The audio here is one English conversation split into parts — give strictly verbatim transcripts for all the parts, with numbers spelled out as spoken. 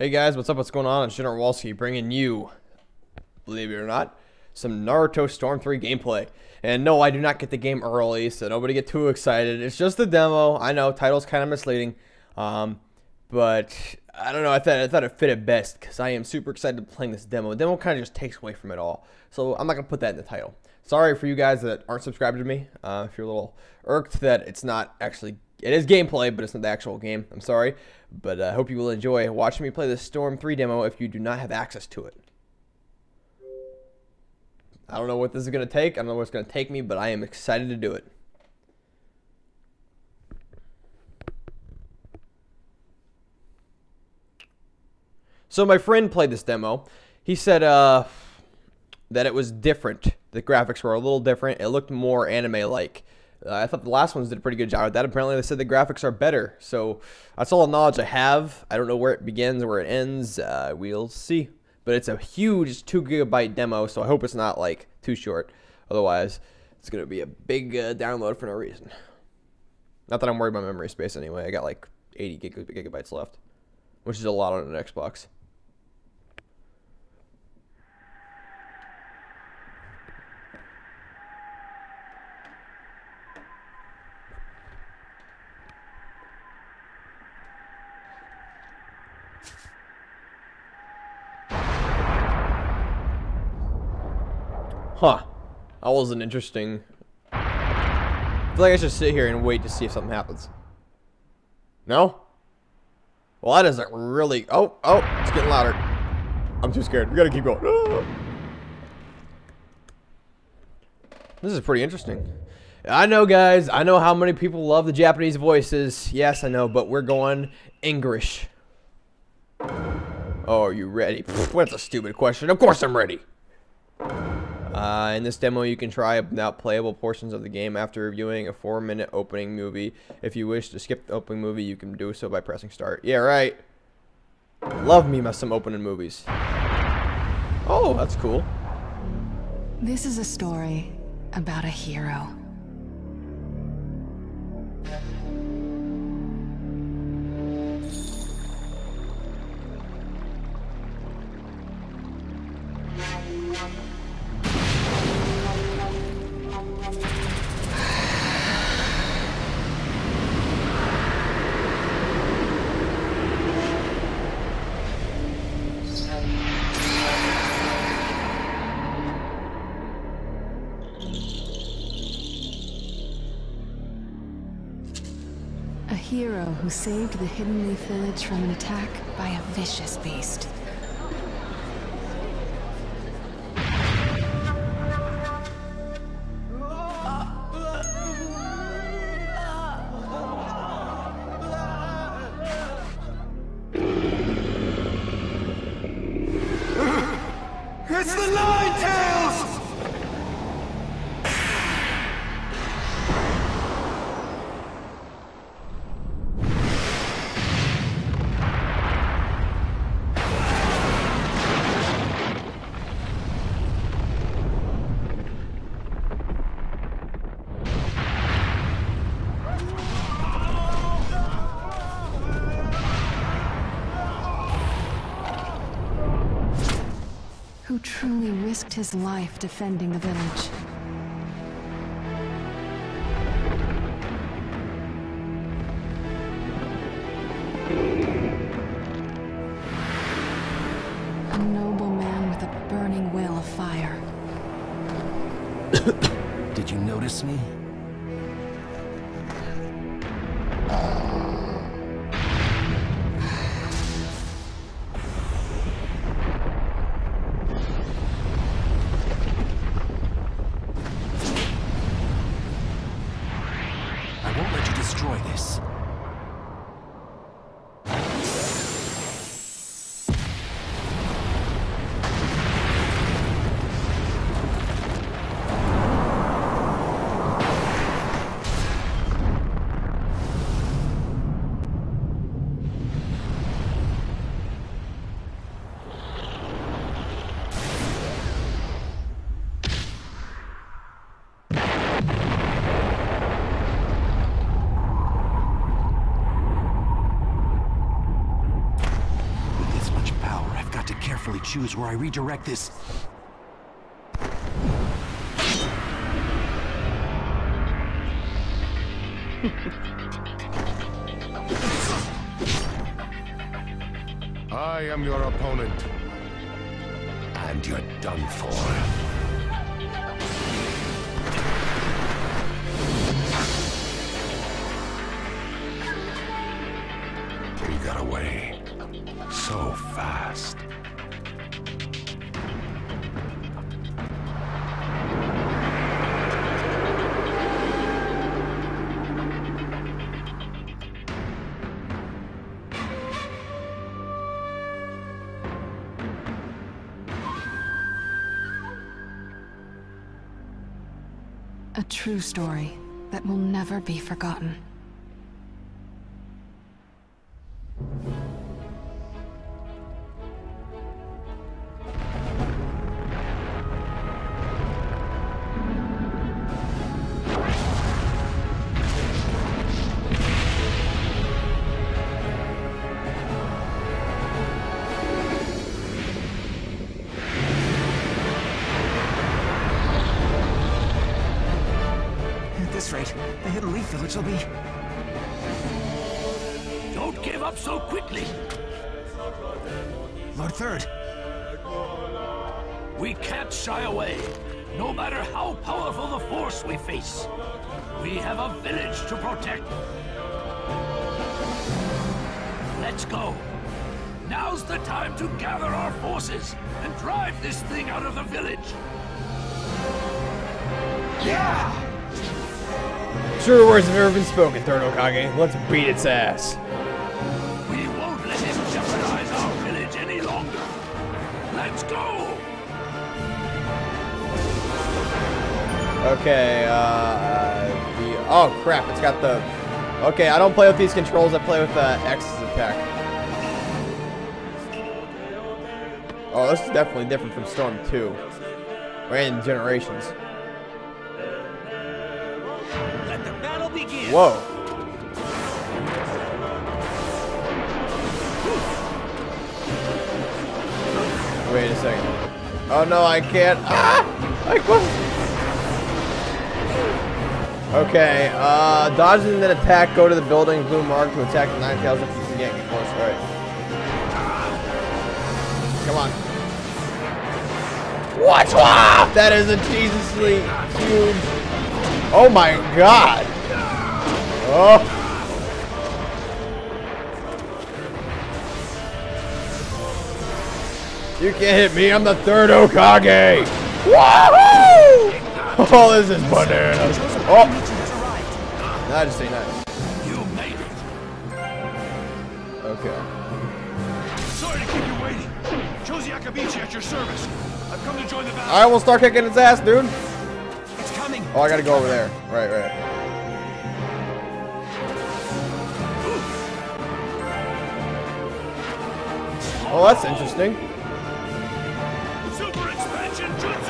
Hey guys, what's up? What's going on? It's GeneralWolski bringing you, believe it or not, some Naruto Storm three gameplay. And no, I do not get the game early, so nobody get too excited. It's just a demo. I know, title's kind of misleading. Um, but, I don't know, I thought, I thought it fit it best, because I am super excited playing this demo. The demo kind of just takes away from it all. So, I'm not going to put that in the title. Sorry for you guys that aren't subscribed to me. Uh, if you're a little irked that it's not actually... It is gameplay, but it's not the actual game. I'm sorry, but I uh, hope you will enjoy watching me play this Storm three demo if you do not have access to it. I don't know what this is going to take. I don't know where it's going to take me, but I am excited to do it. So my friend played this demo. He said uh, that it was different. The graphics were a little different. It looked more anime-like. Uh, I thought the last ones did a pretty good job with that. Apparently they said the graphics are better. So that's all the knowledge I have. I don't know where it begins or where it ends. Uh, we'll see. But it's a huge two gigabyte demo, so I hope it's not like too short. Otherwise, it's going to be a big uh, download for no reason. Not that I'm worried about memory space anyway. I got like eighty gigabytes left, which is a lot on an Xbox. Huh. That was an interesting... I feel like I should sit here and wait to see if something happens. No? Well, that doesn't really... Oh, oh, it's getting louder. I'm too scared. We gotta keep going. Ah! This is pretty interesting. I know, guys. I know how many people love the Japanese voices. Yes, I know, but we're going English. Oh, are you ready? Pfft, that's a stupid question. Of course I'm ready. Uh, in this demo, you can try out playable portions of the game after reviewing a four minute opening movie. If you wish to skip the opening movie, you can do so by pressing start. Yeah, right. Love me some opening movies. Oh, that's cool. This is a story about a hero. Hero who saved the Hidden Leaf Village from an attack by a vicious beast. It's the Nine Tails! Who truly risked his life defending the village. A noble man with a burning will of fire. Did you notice me? Destroy this. carefully choose where I redirect this. I am your opponent. And you're done for. So fast. A true story that will never be forgotten. The Hidden Leaf Village will be... Don't give up so quickly! Lord Third! We can't shy away, no matter how powerful the force we face. We have a village to protect. Let's go! Now's the time to gather our forces and drive this thing out of the village! Yeah! Truer words have never been spoken, Third Hokage. Let's beat its ass. We won't let it jeopardize our village any longer. Let's go! Okay, uh... The, oh, crap. It's got the... Okay, I don't play with these controls. I play with uh, X's attack. Oh, this is definitely different from Storm two. And Generations. Whoa. Wait a second. Oh no, I can't. Ah! I can't. Okay, uh, dodge and then attack. Go to the building, blue mark to attack the Nine Tails if you can get close. Alright. Come on. Watch! Wow! That is a Jesusly huge. Oh my god! Oh! You can't hit me, I'm the Third Hokage! Wahoo! Oh, this is bananas. Oh! Nah, just say nice. You made it. Okay. Sorry to keep you waiting. Josie Akabichi at your service. I've come to join the battle. Alright, we'll start kicking its ass, dude. It's coming. Oh, I gotta go over there. Right, right. Oh, that's interesting. Super expansion jutsu.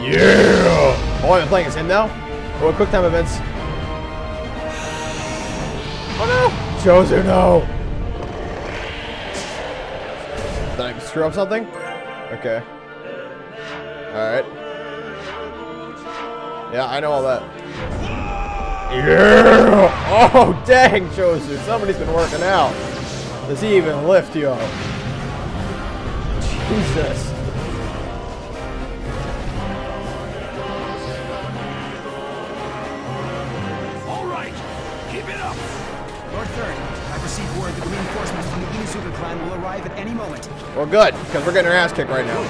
Yeah! Oh, I'm playing as him now? Oh, quick time events. Oh no! Choser, no! Did I screw up something? Okay. Alright. Yeah, I know all that. Yeah! Oh, dang, Choser. Somebody's been working out. Does he even lift, yo? Jesus. All right, keep it up. Lord Third, I've received word that reinforcements from the Inuzuka Clan will arrive at any moment. Well, good, because we're getting our ass kicked right now.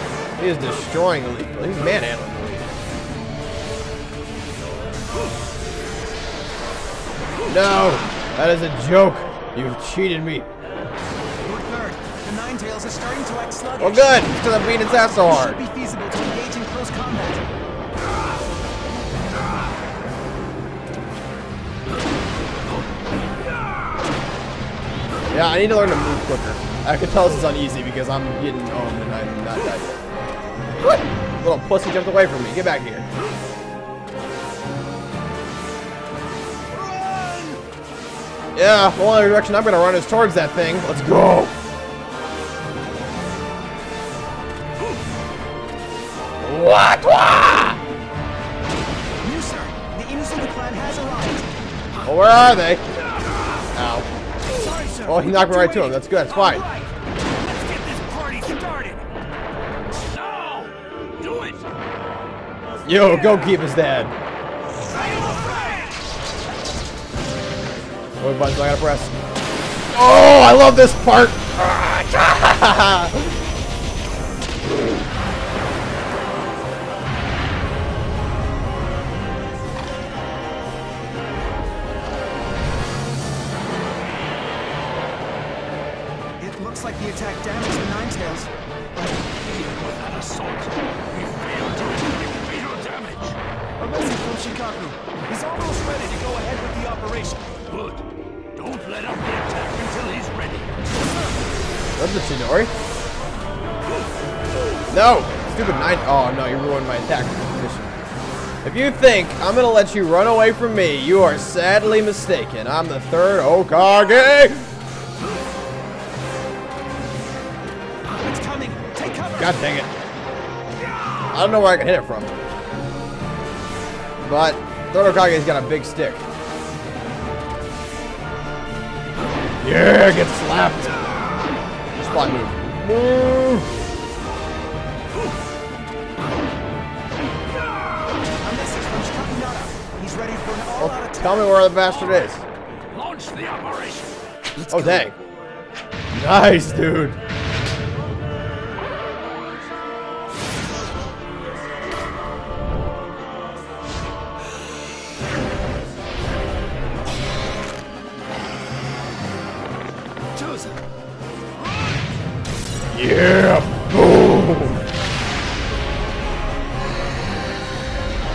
He is destroying the leaf. He's manhandling the leaf. No, that is a joke. You've cheated me. Nine Tails are starting to act sluggish. Well, good, because I'm beating its ass so hard. It should be feasible to engage in close combat. Yeah, I need to learn to move quicker. I can tell this is uneasy because I'm getting owned and I'm not dead. What? Little pussy jumped away from me. Get back here. Run! Yeah, the only direction I'm going to run is towards that thing. Let's go. What? You, sir. The Inuzuka Clan has arrived. Well, where are they? Ow. Sorry, sir. Oh, he knocked me right to him. That's good. That's fine. Let's get this party started. No! Do it! Yo, go keep his dad. What button do I gotta press? Oh, I love this part! It looks like the attack damaged the Nine Tails, but even with that assault, we failed to inflict fatal damage. A message from Chicago. He's almost ready to go ahead with the operation. Good. Don't let up the attack until he's ready. That's a Chidori. No! Stupid nine. Oh no, you ruined my attack position. If you think I'm gonna let you run away from me, you are sadly mistaken. I'm the third Hokage! It's coming! Take cover! God dang it. I don't know where I can hit it from. But Third Hokage's got a big stick. Yeah, get slapped. Spot move. Move. Well, tell me where the bastard is. Launch the operation. Oh dang. Nice, dude. Yeah! Boom!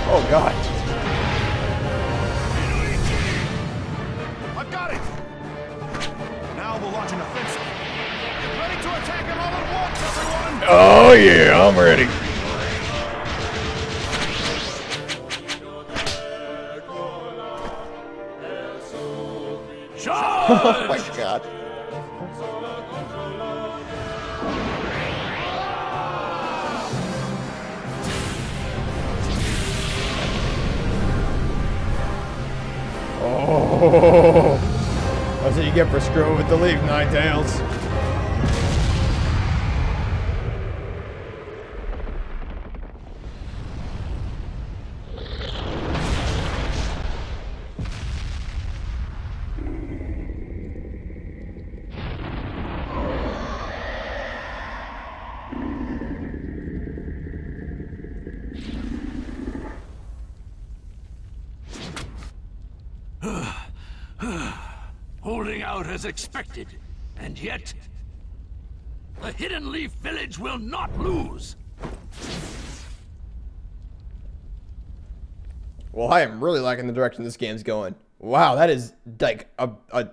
Oh god! I've got it! Now we'll launch an offensive. Get ready to attack him all at once, everyone! Oh yeah, I'm ready. Oh my god. Oh, that's what you get for screwing with the leaf, Nine Tails. Holding out as expected, and yet the Hidden Leaf Village will not lose. Well, I am really liking the direction this game's going. Wow, that is like a, a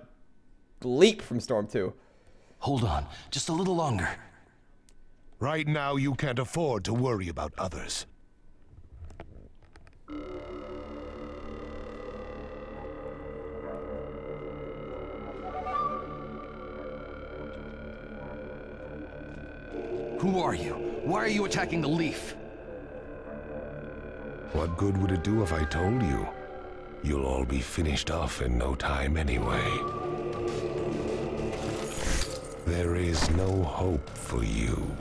leap from Storm two. Hold on, just a little longer. Right now, you can't afford to worry about others. Who are you? Why are you attacking the leaf? What good would it do if I told you? You'll all be finished off in no time anyway. There is no hope for you.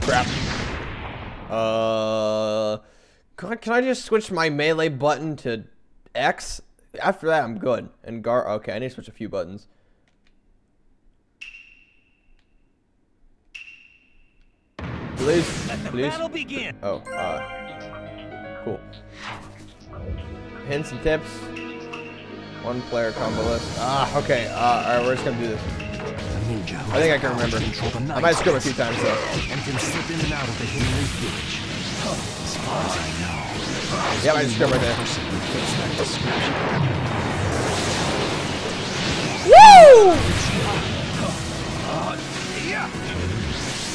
Crap. Uh... God, can I just switch my melee button to X? After that, I'm good. And Gar... Okay, I need to switch a few buttons. Please, let the please. Battle begin. Oh, uh, cool. Hints and tips. One player combo list. Ah, okay. Uh, all right, we're just gonna do this. I think I can remember. I might scope a few times though. And can slip in and out of the Hidden Leaf Village. As far as I know. Yeah, I just scope right there. Woo! Uh, yeah.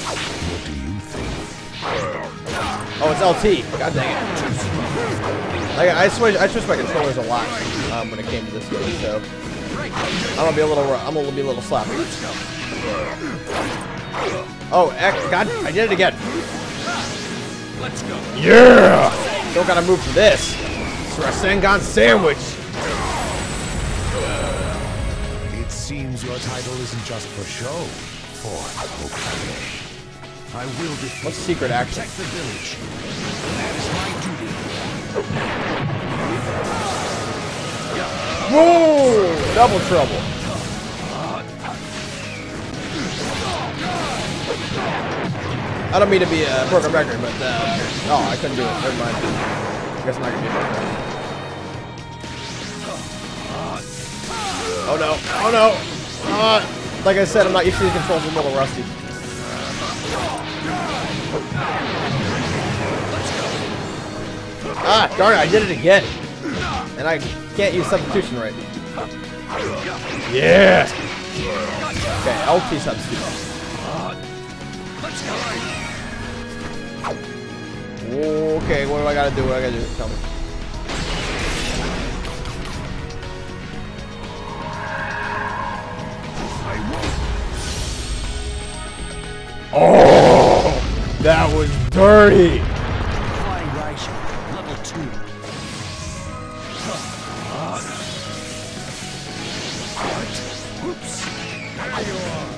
What do you think? Oh, it's L T. God dang it. Like, I switch, I switch my controllers a lot um, when it came to this game, so I'm gonna be a little, I'm gonna be a little sloppy. Oh, heck, God, I did it again. Let's go. Yeah! Still gotta move for this. It's Rasengan sandwich. It seems your title isn't just for show. Fourth Hokage. I will defeat. What's secret action? Protect the village. That is my duty. Whoa! Double trouble. I don't mean to be a broken record, but uh, oh, I couldn't do it. Never mind. I guess I'm not gonna do it. Oh no! Oh no! Uh, like I said, I'm not used to these controls. I'm a little rusty. Ah, darn it! I did it again, and I can't use substitution right. Yeah. Okay, L T substitute. Okay, what do I gotta do? What do I gotta do? Tell me. Oh, that was dirty. Flying Raisha, level two. What? Oops. There you are.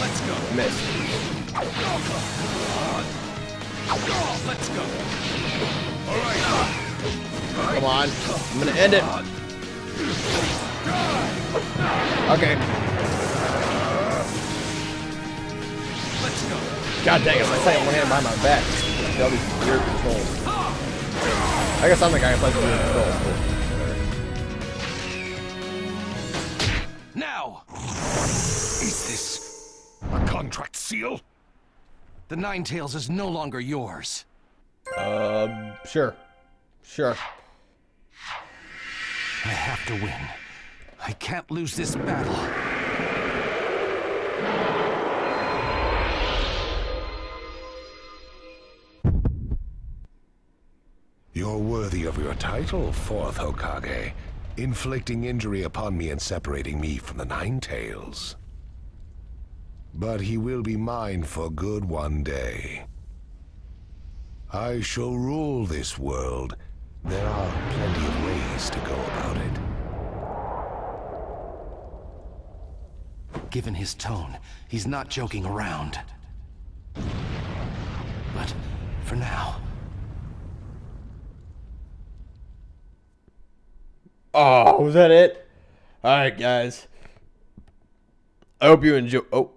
Let's go. Miss. Let's go. All right. Come on. I'm gonna end it. Okay. Let's go. God dang it! I say one hand behind my back. That'll be weird controls. I guess I'm the guy who plays weird controls. But... Contract seal? The Nine Tails is no longer yours. Um, sure. Sure. I have to win. I can't lose this battle. You're worthy of your title, Fourth Hokage, inflicting injury upon me and separating me from the Nine Tails. But he will be mine for good one day. I shall rule this world. There are plenty of ways to go about it. Given his tone, he's not joking around. But for now... Oh, was that it? Alright, guys. I hope you enjoy... Oh.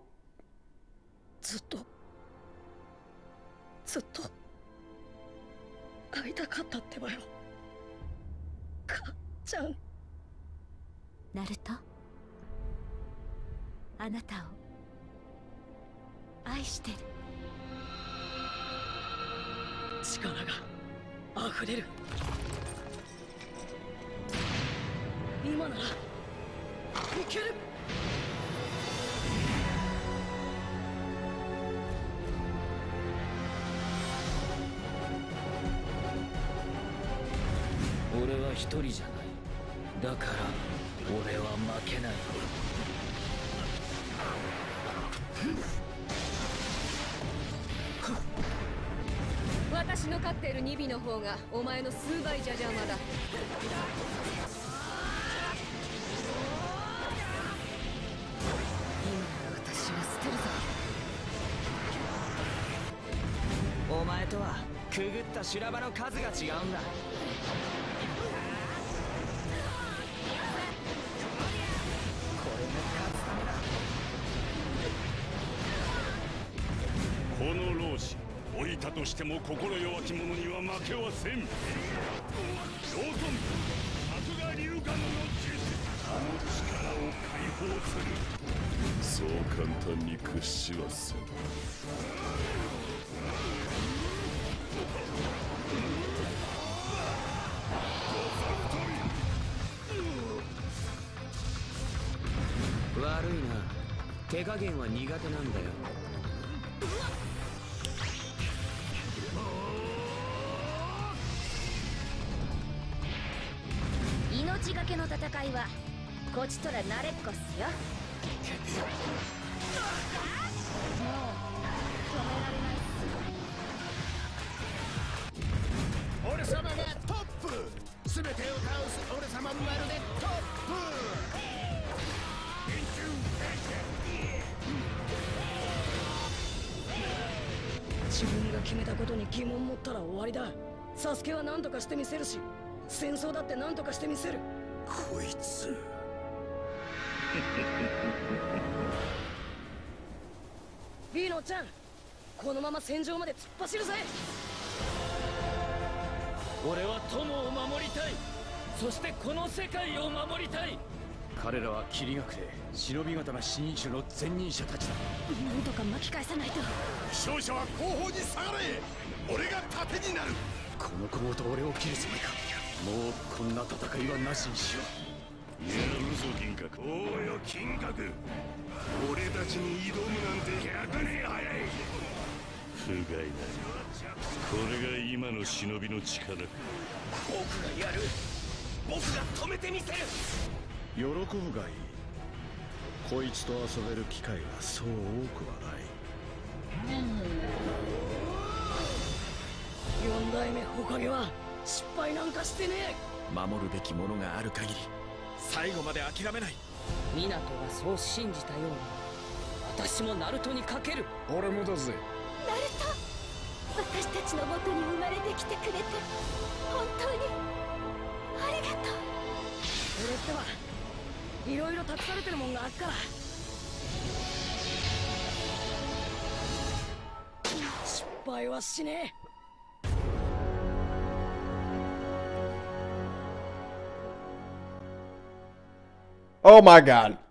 Oh my god.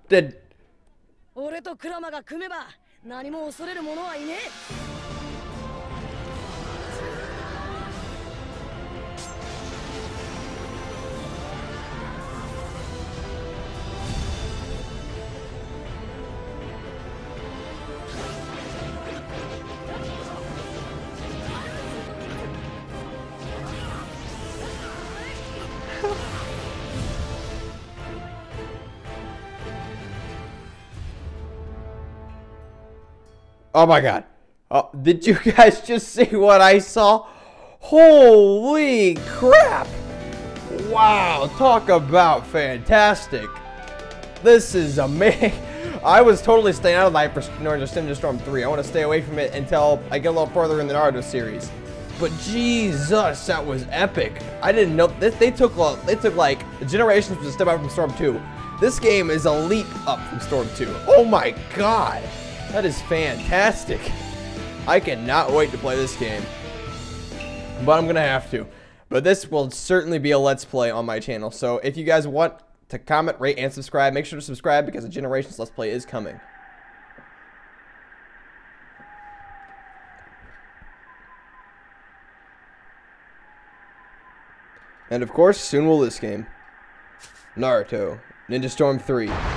Did Oh my god. Oh, did you guys just see what I saw? Holy crap. Wow, talk about fantastic. This is amazing. I was totally staying out of Ninja Storm three. I want to stay away from it until I get a little further in the Naruto series. But Jesus, that was epic. I didn't know this. They took they took like Generations was a step out from Storm two. This game is a leap up from Storm two. Oh my god. That is fantastic. I cannot wait to play this game. But I'm going to have to. But this will certainly be a Let's Play on my channel. So if you guys want to comment, rate, and subscribe, make sure to subscribe because the Generations Let's Play is coming. And of course, soon will this game. Naruto Ninja Storm three.